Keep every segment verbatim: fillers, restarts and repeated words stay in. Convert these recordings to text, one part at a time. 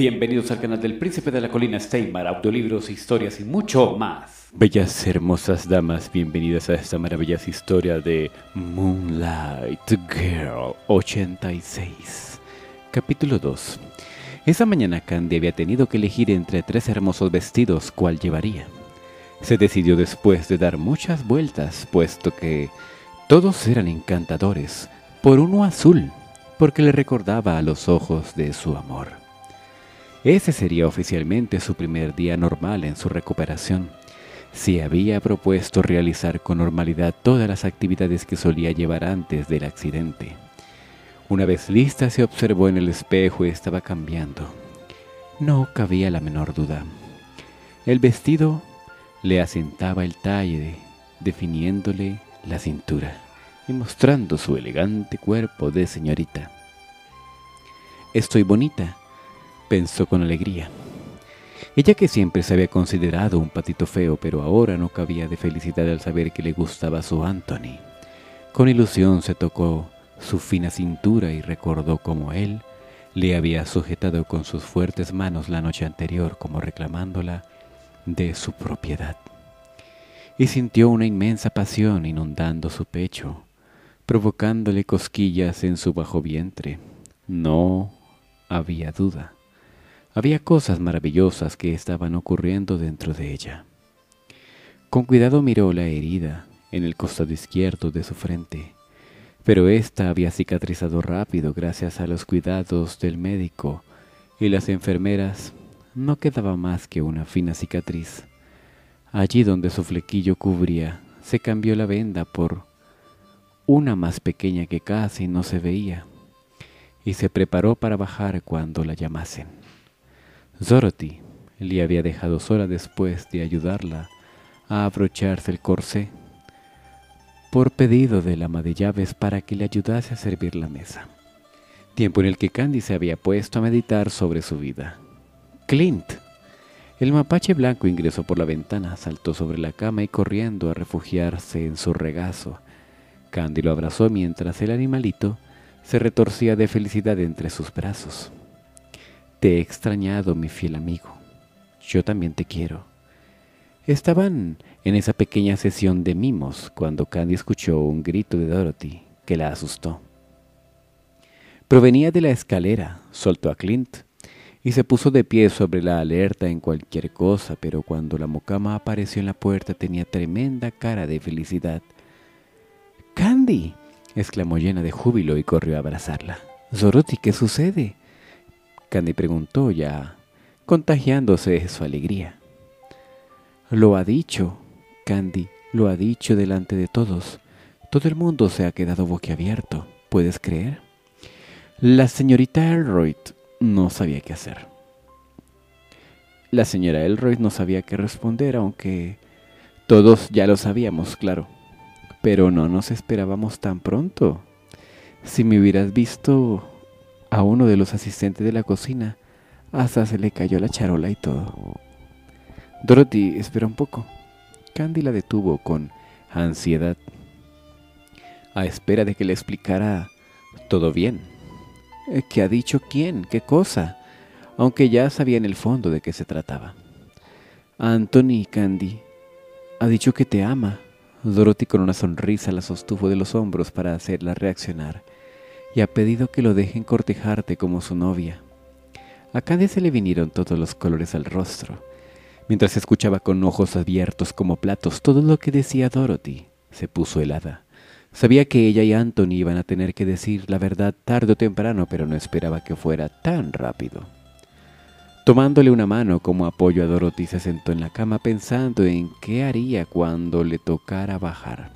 Bienvenidos al canal del Príncipe de la Colina Steimar, audiolibros, historias y mucho más. Bellas, hermosas damas, bienvenidas a esta maravillosa historia de Moonlight Girl ochenta y seis, capítulo dos. Esa mañana Candy había tenido que elegir entre tres hermosos vestidos cuál llevaría. Se decidió después de dar muchas vueltas, puesto que todos eran encantadores, por uno azul, porque le recordaba a los ojos de su amor. Ese sería oficialmente su primer día normal en su recuperación. Se había propuesto realizar con normalidad todas las actividades que solía llevar antes del accidente. Una vez lista, se observó en el espejo y estaba cambiando. No cabía la menor duda. El vestido le asentaba el talle, definiéndole la cintura y mostrando su elegante cuerpo de señorita. «Estoy bonita», pensó con alegría. Ella, que siempre se había considerado un patito feo, pero ahora no cabía de felicidad al saber que le gustaba su Anthony. Con ilusión se tocó su fina cintura y recordó cómo él le había sujetado con sus fuertes manos la noche anterior, como reclamándola de su propiedad. Y sintió una inmensa pasión inundando su pecho, provocándole cosquillas en su bajo vientre. No había duda. Había cosas maravillosas que estaban ocurriendo dentro de ella. Con cuidado miró la herida en el costado izquierdo de su frente, pero ésta había cicatrizado rápido gracias a los cuidados del médico y las enfermeras. No quedaba más que una fina cicatriz. Allí donde su flequillo cubría, se cambió la venda por una más pequeña que casi no se veía, y se preparó para bajar cuando la llamasen. Dorothy le había dejado sola después de ayudarla a abrocharse el corsé, por pedido del ama de llaves para que le ayudase a servir la mesa. Tiempo en el que Candy se había puesto a meditar sobre su vida. Clint, el mapache blanco, ingresó por la ventana, saltó sobre la cama y corriendo a refugiarse en su regazo. Candy lo abrazó mientras el animalito se retorcía de felicidad entre sus brazos. «Te he extrañado, mi fiel amigo. Yo también te quiero». Estaban en esa pequeña sesión de mimos cuando Candy escuchó un grito de Dorothy que la asustó. Provenía de la escalera, soltó a Clint y se puso de pie sobre la alerta en cualquier cosa, pero cuando la mucama apareció en la puerta tenía tremenda cara de felicidad. «¡Candy!», exclamó llena de júbilo y corrió a abrazarla. «Dorothy, ¿qué sucede?», Candy preguntó, ya contagiándose de su alegría. «Lo ha dicho, Candy, lo ha dicho delante de todos. Todo el mundo se ha quedado boquiabierto, ¿puedes creer? La señorita Elroyd no sabía qué hacer». La señora Elroyd no sabía qué responder, aunque todos ya lo sabíamos, claro. «Pero no nos esperábamos tan pronto. Si me hubieras visto a uno de los asistentes de la cocina, hasta se le cayó la charola y todo». «Dorothy, espera un poco». Candy la detuvo con ansiedad, a espera de que le explicara todo bien. ¿Qué ha dicho quién? ¿Qué cosa? Aunque ya sabía en el fondo de qué se trataba. «Anthony, Candy, ha dicho que te ama». Dorothy con una sonrisa la sostuvo de los hombros para hacerla reaccionar, y ha pedido que lo dejen cortejarte como su novia. A Candy se le vinieron todos los colores al rostro, mientras escuchaba con ojos abiertos como platos todo lo que decía Dorothy. Se puso helada. Sabía que ella y Anthony iban a tener que decir la verdad tarde o temprano, pero no esperaba que fuera tan rápido. Tomándole una mano como apoyo a Dorothy, se sentó en la cama pensando en qué haría cuando le tocara bajar.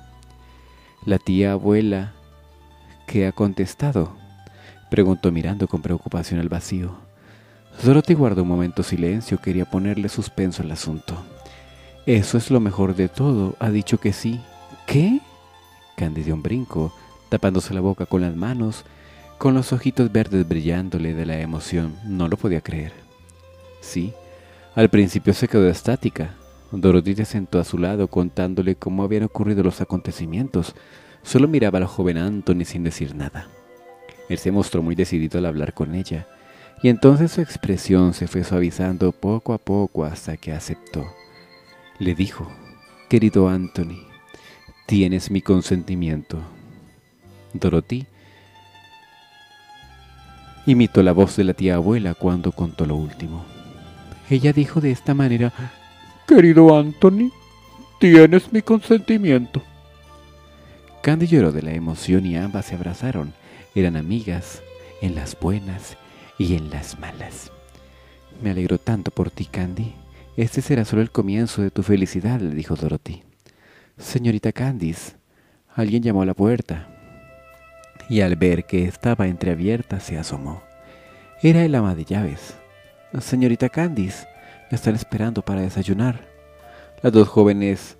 «La tía abuela, ¿qué ha contestado?», preguntó mirando con preocupación al vacío. Dorothy guardó un momento silencio, quería ponerle suspenso al asunto. «Eso es lo mejor de todo, ha dicho que sí». «¿Qué?». Candy dio un brinco, tapándose la boca con las manos, con los ojitos verdes brillándole de la emoción. No lo podía creer. «Sí». Al principio se quedó estática. Dorothy se sentó a su lado contándole cómo habían ocurrido los acontecimientos. Solo miraba al joven Anthony sin decir nada. Él se mostró muy decidido al hablar con ella, y entonces su expresión se fue suavizando poco a poco hasta que aceptó. Le dijo, «Querido Anthony, tienes mi consentimiento». Dorothy imitó la voz de la tía abuela cuando contó lo último. Ella dijo de esta manera, «Querido Anthony, tienes mi consentimiento». Candy lloró de la emoción y ambas se abrazaron. Eran amigas, en las buenas y en las malas. «Me alegro tanto por ti, Candy. Este será solo el comienzo de tu felicidad», le dijo Dorothy. «Señorita Candice, alguien llamó a la puerta». Y al ver que estaba entreabierta, se asomó. Era el ama de llaves. «Señorita Candice, me están esperando para desayunar». Las dos jóvenes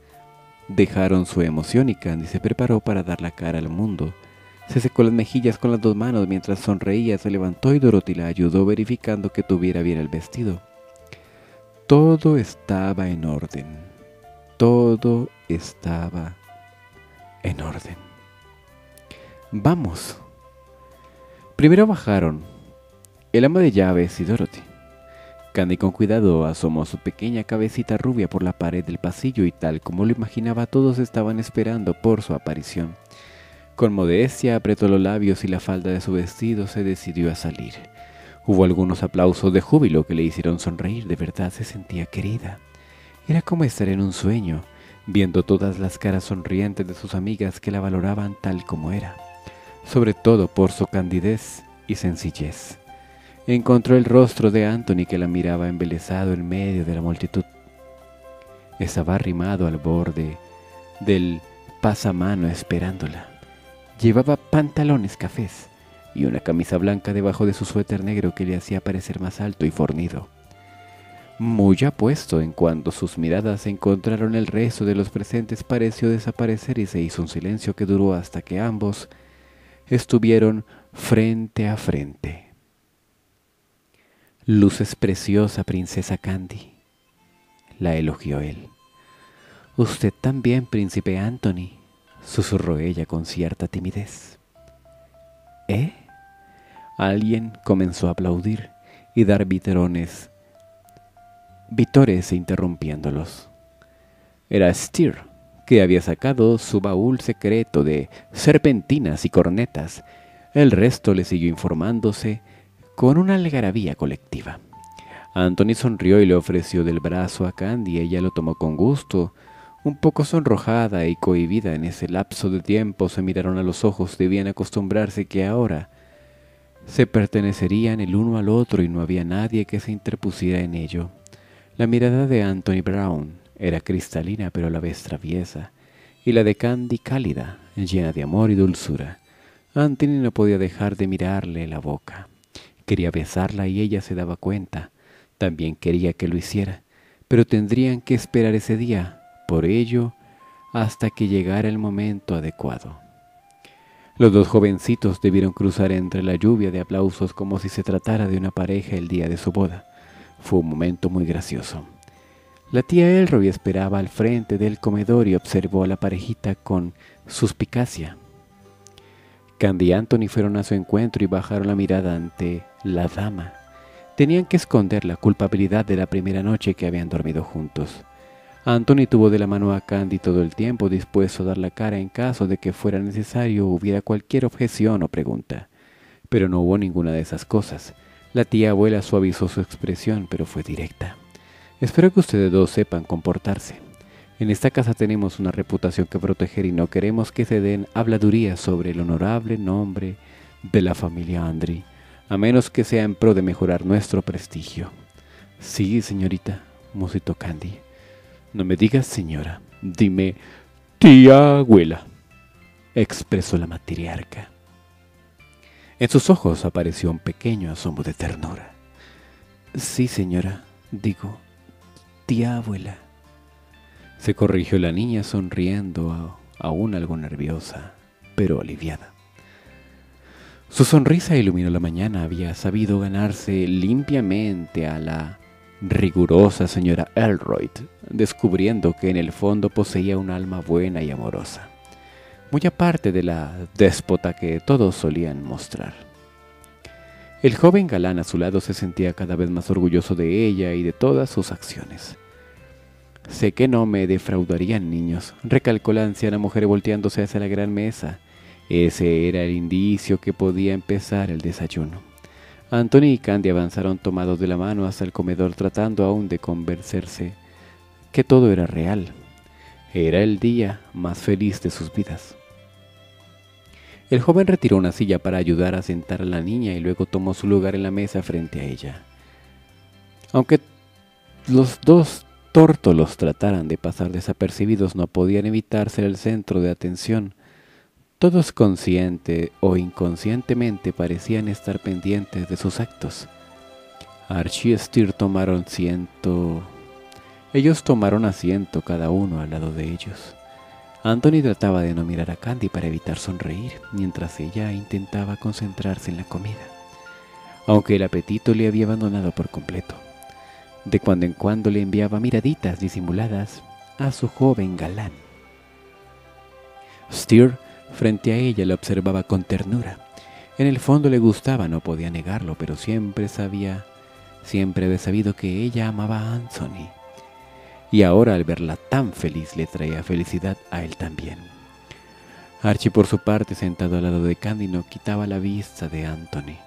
dejaron su emoción y Candice se preparó para dar la cara al mundo. Se secó las mejillas con las dos manos mientras sonreía, se levantó y Dorothy la ayudó verificando que tuviera bien el vestido. Todo estaba en orden. Todo estaba en orden. «Vamos». Primero bajaron el ama de llaves y Dorothy. Candy con cuidado asomó su pequeña cabecita rubia por la pared del pasillo y tal como lo imaginaba todos estaban esperando por su aparición. Con modestia apretó los labios y la falda de su vestido se decidió a salir. Hubo algunos aplausos de júbilo que le hicieron sonreír, de verdad se sentía querida. Era como estar en un sueño, viendo todas las caras sonrientes de sus amigas que la valoraban tal como era, sobre todo por su candidez y sencillez. Encontró el rostro de Anthony que la miraba embelesado en medio de la multitud. Estaba arrimado al borde del pasamano esperándola. Llevaba pantalones cafés y una camisa blanca debajo de su suéter negro que le hacía parecer más alto y fornido. Muy apuesto, en cuanto sus miradas encontraron el resto de los presentes, pareció desaparecer y se hizo un silencio que duró hasta que ambos estuvieron frente a frente. «Luces preciosa, princesa Candy», la elogió él. «Usted también, príncipe Anthony», susurró ella con cierta timidez. ¿Eh? Alguien comenzó a aplaudir y dar vítores, vítores interrumpiéndolos. Era Stir, que había sacado su baúl secreto de serpentinas y cornetas. El resto le siguió informándose con una algarabía colectiva. Anthony sonrió y le ofreció del brazo a Candy. Ella lo tomó con gusto, un poco sonrojada y cohibida. En ese lapso de tiempo se miraron a los ojos. Debían acostumbrarse que ahora se pertenecerían el uno al otro y no había nadie que se interpusiera en ello. La mirada de Anthony Brown era cristalina pero a la vez traviesa, y la de Candy cálida, llena de amor y dulzura. Anthony no podía dejar de mirarle la boca. Quería besarla y ella se daba cuenta. También quería que lo hiciera, pero tendrían que esperar ese día, por ello, hasta que llegara el momento adecuado. Los dos jovencitos debieron cruzar entre la lluvia de aplausos como si se tratara de una pareja el día de su boda. Fue un momento muy gracioso. La tía Elroy esperaba al frente del comedor y observó a la parejita con suspicacia. Candy y Anthony fueron a su encuentro y bajaron la mirada ante la dama. Tenían que esconder la culpabilidad de la primera noche que habían dormido juntos. Anthony tuvo de la mano a Candy todo el tiempo, dispuesto a dar la cara en caso de que fuera necesario o hubiera cualquier objeción o pregunta. Pero no hubo ninguna de esas cosas. La tía abuela suavizó su expresión, pero fue directa. «Espero que ustedes dos sepan comportarse. En esta casa tenemos una reputación que proteger y no queremos que se den habladurías sobre el honorable nombre de la familia Andri, a menos que sea en pro de mejorar nuestro prestigio». «Sí, señorita», musitó Candy. «No me digas señora, dime tía abuela», expresó la matriarca. En sus ojos apareció un pequeño asomo de ternura. «Sí, señora, digo, tía abuela», se corrigió la niña sonriendo, aún algo nerviosa, pero aliviada. Su sonrisa iluminó la mañana. Había sabido ganarse limpiamente a la rigurosa señora Elroyd, descubriendo que en el fondo poseía un alma buena y amorosa, muy aparte de la déspota que todos solían mostrar. El joven galán a su lado se sentía cada vez más orgulloso de ella y de todas sus acciones. «Sé que no me defraudarían, niños», recalcó la anciana mujer volteándose hacia la gran mesa. Ese era el indicio que podía empezar el desayuno. Anthony y Candy avanzaron tomados de la mano hasta el comedor, tratando aún de convencerse que todo era real. Era el día más feliz de sus vidas. El joven retiró una silla para ayudar a sentar a la niña y luego tomó su lugar en la mesa frente a ella. Aunque los dos tórtolos trataran de pasar desapercibidos, no podían evitar ser el centro de atención. Todos, consciente o inconscientemente, parecían estar pendientes de sus actos. Archie y Stir tomaron ciento... Ellos tomaron asiento cada uno al lado de ellos. Anthony trataba de no mirar a Candy para evitar sonreír, mientras ella intentaba concentrarse en la comida, aunque el apetito le había abandonado por completo. De cuando en cuando le enviaba miraditas disimuladas a su joven galán. Stear, frente a ella, la observaba con ternura. En el fondo le gustaba, no podía negarlo, pero siempre sabía, siempre había sabido que ella amaba a Anthony. Y ahora, al verla tan feliz, le traía felicidad a él también. Archie, por su parte, sentado al lado de Candy, no quitaba la vista de Anthony.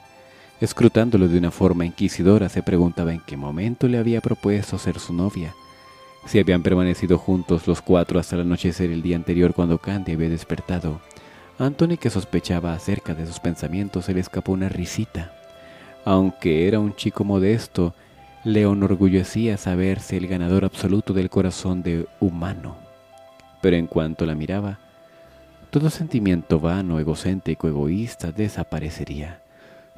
Escrutándolo de una forma inquisidora, se preguntaba en qué momento le había propuesto ser su novia. Si habían permanecido juntos los cuatro hasta el anochecer el día anterior, cuando Candy había despertado, Anthony, que sospechaba acerca de sus pensamientos, se le escapó una risita. Aunque era un chico modesto, le enorgullecía saberse el ganador absoluto del corazón de humano. Pero en cuanto la miraba, todo sentimiento vano, egocéntrico, egoísta desaparecería.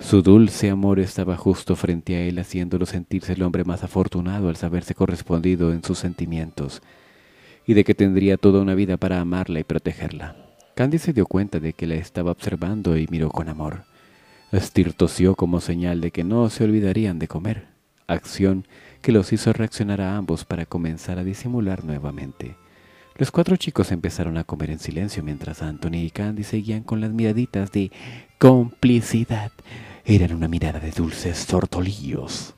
Su dulce amor estaba justo frente a él, haciéndolo sentirse el hombre más afortunado al saberse correspondido en sus sentimientos, y de que tendría toda una vida para amarla y protegerla. Candy se dio cuenta de que la estaba observando y miró con amor. Stir tosió como señal de que no se olvidarían de comer, acción que los hizo reaccionar a ambos para comenzar a disimular nuevamente. Los cuatro chicos empezaron a comer en silencio, mientras Anthony y Candy seguían con las miraditas de complicidad. Eran una mirada de dulces tortolillos.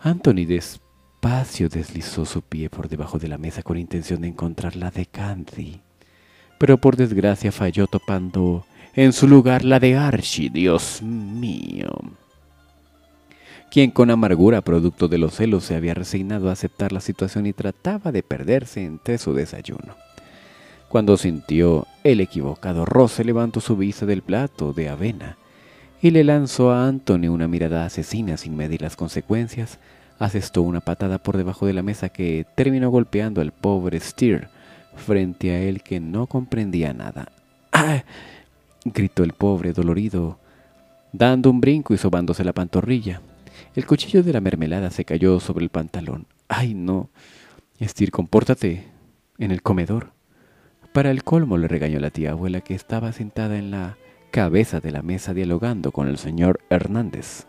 Anthony despacio deslizó su pie por debajo de la mesa con intención de encontrar la de Candy, pero por desgracia falló, topando en su lugar la de Archie. Dios mío, quien con amargura, producto de los celos, se había resignado a aceptar la situación y trataba de perderse entre su desayuno. Cuando sintió el equivocado roce, levantó su vista del plato de avena y le lanzó a Anthony una mirada asesina. Sin medir las consecuencias, asestó una patada por debajo de la mesa que terminó golpeando al pobre Stear, frente a él, que no comprendía nada. ¡Ah! Gritó el pobre dolorido, dando un brinco y sobándose la pantorrilla. El cuchillo de la mermelada se cayó sobre el pantalón. ¡Ay, no! Stear, compórtate en el comedor. Para el colmo, le regañó la tía abuela, que estaba sentada en la cabeza de la mesa dialogando con el señor Hernández,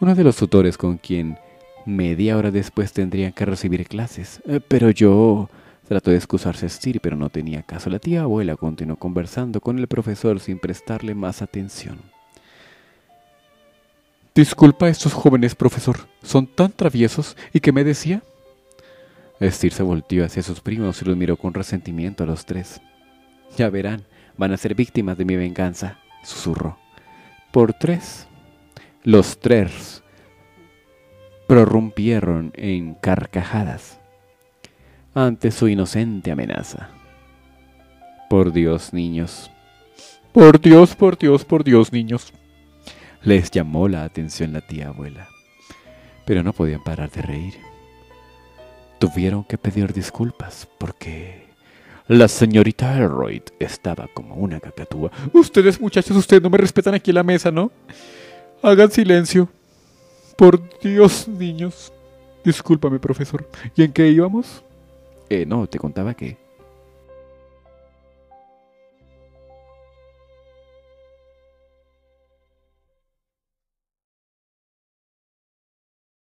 uno de los tutores con quien media hora después tendrían que recibir clases. Pero yo... Trató de excusarse Stear, pero no tenía caso. La tía abuela continuó conversando con el profesor sin prestarle más atención. «Disculpa a estos jóvenes, profesor. ¿Son tan traviesos? ¿Y qué me decía?» Stear se volteó hacia sus primos y los miró con resentimiento a los tres. «Ya verán, van a ser víctimas de mi venganza», susurró. Por tres, los tres prorrumpieron en carcajadas ante su inocente amenaza. «Por Dios, niños. Por Dios, por Dios, por Dios, niños», les llamó la atención la tía abuela, pero no podían parar de reír. Tuvieron que pedir disculpas porque la señorita Elroyd estaba como una cacatúa. «Ustedes, muchachos, ustedes no me respetan aquí en la mesa, ¿no? Hagan silencio. Por Dios, niños. Discúlpame, profesor. ¿Y en qué íbamos?» Eh, no, te contaba que...